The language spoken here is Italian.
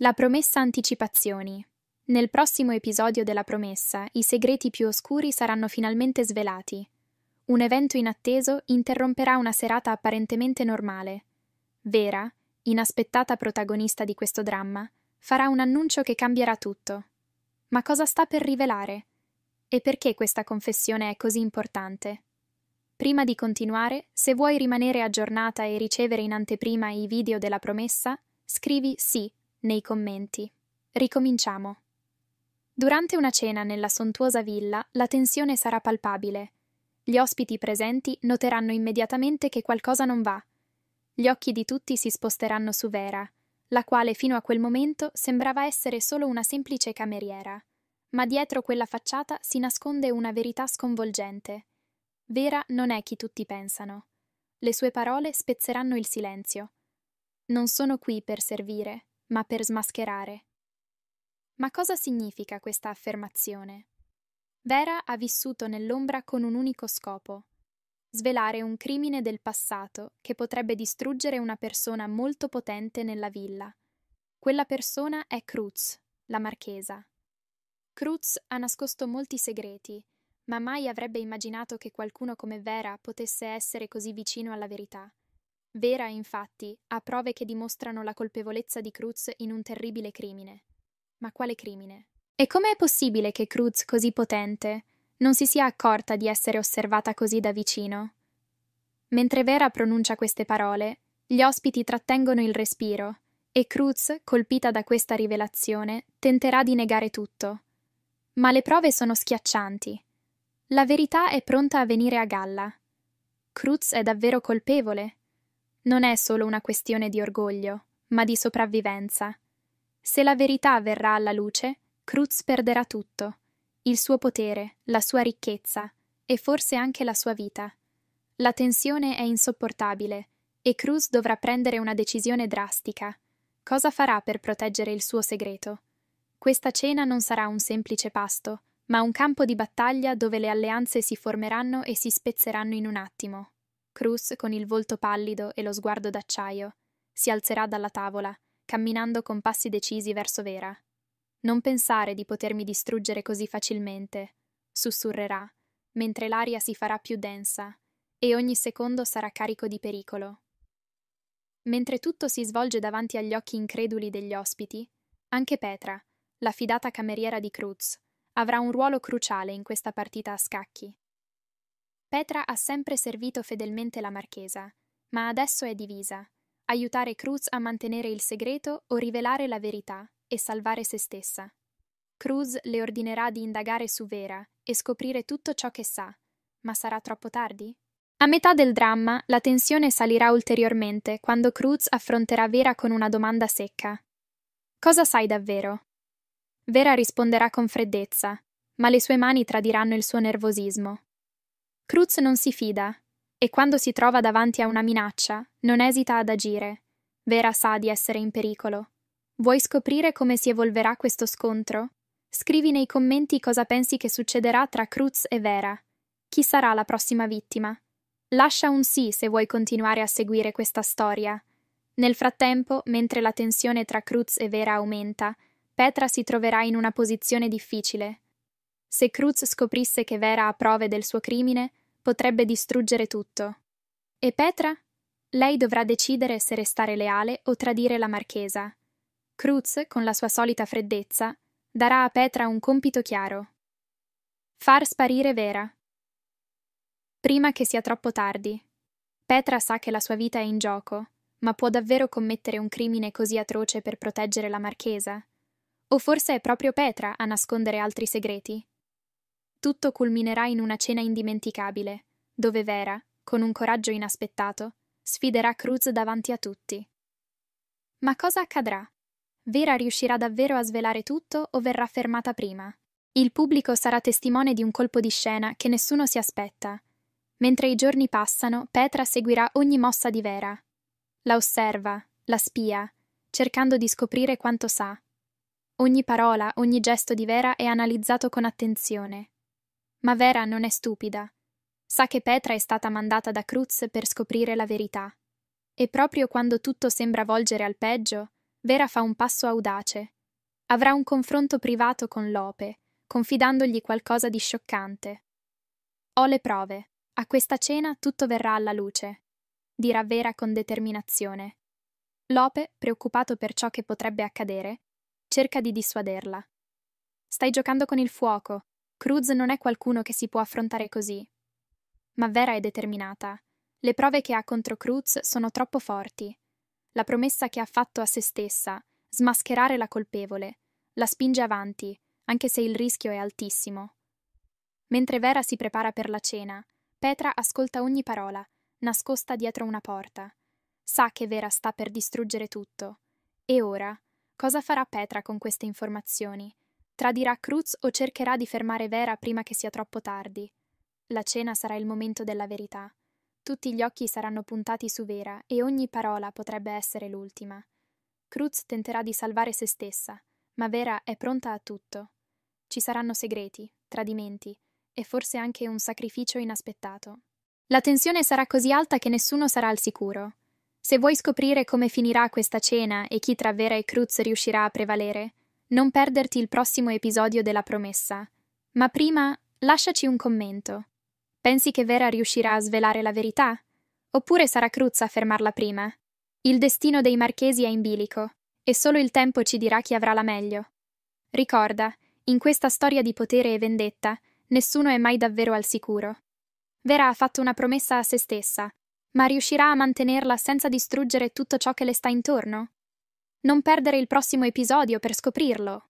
La promessa anticipazioni. Nel prossimo episodio della promessa, i segreti più oscuri saranno finalmente svelati. Un evento inatteso interromperà una serata apparentemente normale. Vera, inaspettata protagonista di questo dramma, farà un annuncio che cambierà tutto. Ma cosa sta per rivelare? E perché questa confessione è così importante? Prima di continuare, se vuoi rimanere aggiornata e ricevere in anteprima i video della promessa, scrivi sì nei commenti. Ricominciamo. Durante una cena nella sontuosa villa, la tensione sarà palpabile. Gli ospiti presenti noteranno immediatamente che qualcosa non va. Gli occhi di tutti si sposteranno su Vera, la quale fino a quel momento sembrava essere solo una semplice cameriera. Ma dietro quella facciata si nasconde una verità sconvolgente. Vera non è chi tutti pensano. Le sue parole spezzeranno il silenzio. Non sono qui per servire, ma per smascherare. Ma cosa significa questa affermazione? Vera ha vissuto nell'ombra con un unico scopo: svelare un crimine del passato che potrebbe distruggere una persona molto potente nella villa. Quella persona è Cruz, la marchesa. Cruz ha nascosto molti segreti, ma mai avrebbe immaginato che qualcuno come Vera potesse essere così vicino alla verità. Vera, infatti, ha prove che dimostrano la colpevolezza di Cruz in un terribile crimine. Ma quale crimine? E come è possibile che Cruz, così potente, non si sia accorta di essere osservata così da vicino? Mentre Vera pronuncia queste parole, gli ospiti trattengono il respiro e Cruz, colpita da questa rivelazione, tenterà di negare tutto. Ma le prove sono schiaccianti. La verità è pronta a venire a galla. Cruz è davvero colpevole. Non è solo una questione di orgoglio, ma di sopravvivenza. Se la verità verrà alla luce, Cruz perderà tutto: il suo potere, la sua ricchezza e forse anche la sua vita. La tensione è insopportabile e Cruz dovrà prendere una decisione drastica. Cosa farà per proteggere il suo segreto? Questa cena non sarà un semplice pasto, ma un campo di battaglia dove le alleanze si formeranno e si spezzeranno in un attimo. Cruz, con il volto pallido e lo sguardo d'acciaio, si alzerà dalla tavola, camminando con passi decisi verso Vera. «Non pensare di potermi distruggere così facilmente», sussurrerà, mentre l'aria si farà più densa e ogni secondo sarà carico di pericolo. Mentre tutto si svolge davanti agli occhi increduli degli ospiti, anche Petra, la fidata cameriera di Cruz, avrà un ruolo cruciale in questa partita a scacchi. Petra ha sempre servito fedelmente la marchesa, ma adesso è divisa: aiutare Cruz a mantenere il segreto o rivelare la verità e salvare se stessa. Cruz le ordinerà di indagare su Vera e scoprire tutto ciò che sa, ma sarà troppo tardi? A metà del dramma, la tensione salirà ulteriormente quando Cruz affronterà Vera con una domanda secca. «Cosa sai davvero?» Vera risponderà con freddezza, ma le sue mani tradiranno il suo nervosismo. Cruz non si fida, e quando si trova davanti a una minaccia, non esita ad agire. Vera sa di essere in pericolo. Vuoi scoprire come si evolverà questo scontro? Scrivi nei commenti cosa pensi che succederà tra Cruz e Vera. Chi sarà la prossima vittima? Lascia un sì se vuoi continuare a seguire questa storia. Nel frattempo, mentre la tensione tra Cruz e Vera aumenta, Petra si troverà in una posizione difficile. Se Cruz scoprisse che Vera ha prove del suo crimine, potrebbe distruggere tutto. E Petra? Lei dovrà decidere se restare leale o tradire la marchesa. Cruz, con la sua solita freddezza, darà a Petra un compito chiaro: far sparire Vera. Prima che sia troppo tardi. Petra sa che la sua vita è in gioco, ma può davvero commettere un crimine così atroce per proteggere la marchesa? O forse è proprio Petra a nascondere altri segreti? Tutto culminerà in una cena indimenticabile, dove Vera, con un coraggio inaspettato, sfiderà Cruz davanti a tutti. Ma cosa accadrà? Vera riuscirà davvero a svelare tutto o verrà fermata prima? Il pubblico sarà testimone di un colpo di scena che nessuno si aspetta. Mentre i giorni passano, Petra seguirà ogni mossa di Vera. La osserva, la spia, cercando di scoprire quanto sa. Ogni parola, ogni gesto di Vera è analizzato con attenzione. Ma Vera non è stupida. Sa che Petra è stata mandata da Cruz per scoprire la verità. E proprio quando tutto sembra volgere al peggio, Vera fa un passo audace. Avrà un confronto privato con Lope, confidandogli qualcosa di scioccante. Ho le prove. A questa cena tutto verrà alla luce, dirà Vera con determinazione. Lope, preoccupato per ciò che potrebbe accadere, cerca di dissuaderla. Stai giocando con il fuoco. Cruz non è qualcuno che si può affrontare così. Ma Vera è determinata. Le prove che ha contro Cruz sono troppo forti. La promessa che ha fatto a se stessa, smascherare la colpevole, la spinge avanti, anche se il rischio è altissimo. Mentre Vera si prepara per la cena, Petra ascolta ogni parola, nascosta dietro una porta. Sa che Vera sta per distruggere tutto. E ora, cosa farà Petra con queste informazioni? Tradirà Cruz o cercherà di fermare Vera prima che sia troppo tardi? La cena sarà il momento della verità. Tutti gli occhi saranno puntati su Vera e ogni parola potrebbe essere l'ultima. Cruz tenterà di salvare se stessa, ma Vera è pronta a tutto. Ci saranno segreti, tradimenti e forse anche un sacrificio inaspettato. La tensione sarà così alta che nessuno sarà al sicuro. Se vuoi scoprire come finirà questa cena e chi tra Vera e Cruz riuscirà a prevalere, non perderti il prossimo episodio della promessa. Ma prima, lasciaci un commento. Pensi che Vera riuscirà a svelare la verità? Oppure sarà Cruz a fermarla prima? Il destino dei marchesi è in bilico, e solo il tempo ci dirà chi avrà la meglio. Ricorda, in questa storia di potere e vendetta, nessuno è mai davvero al sicuro. Vera ha fatto una promessa a se stessa, ma riuscirà a mantenerla senza distruggere tutto ciò che le sta intorno? Non perdere il prossimo episodio per scoprirlo!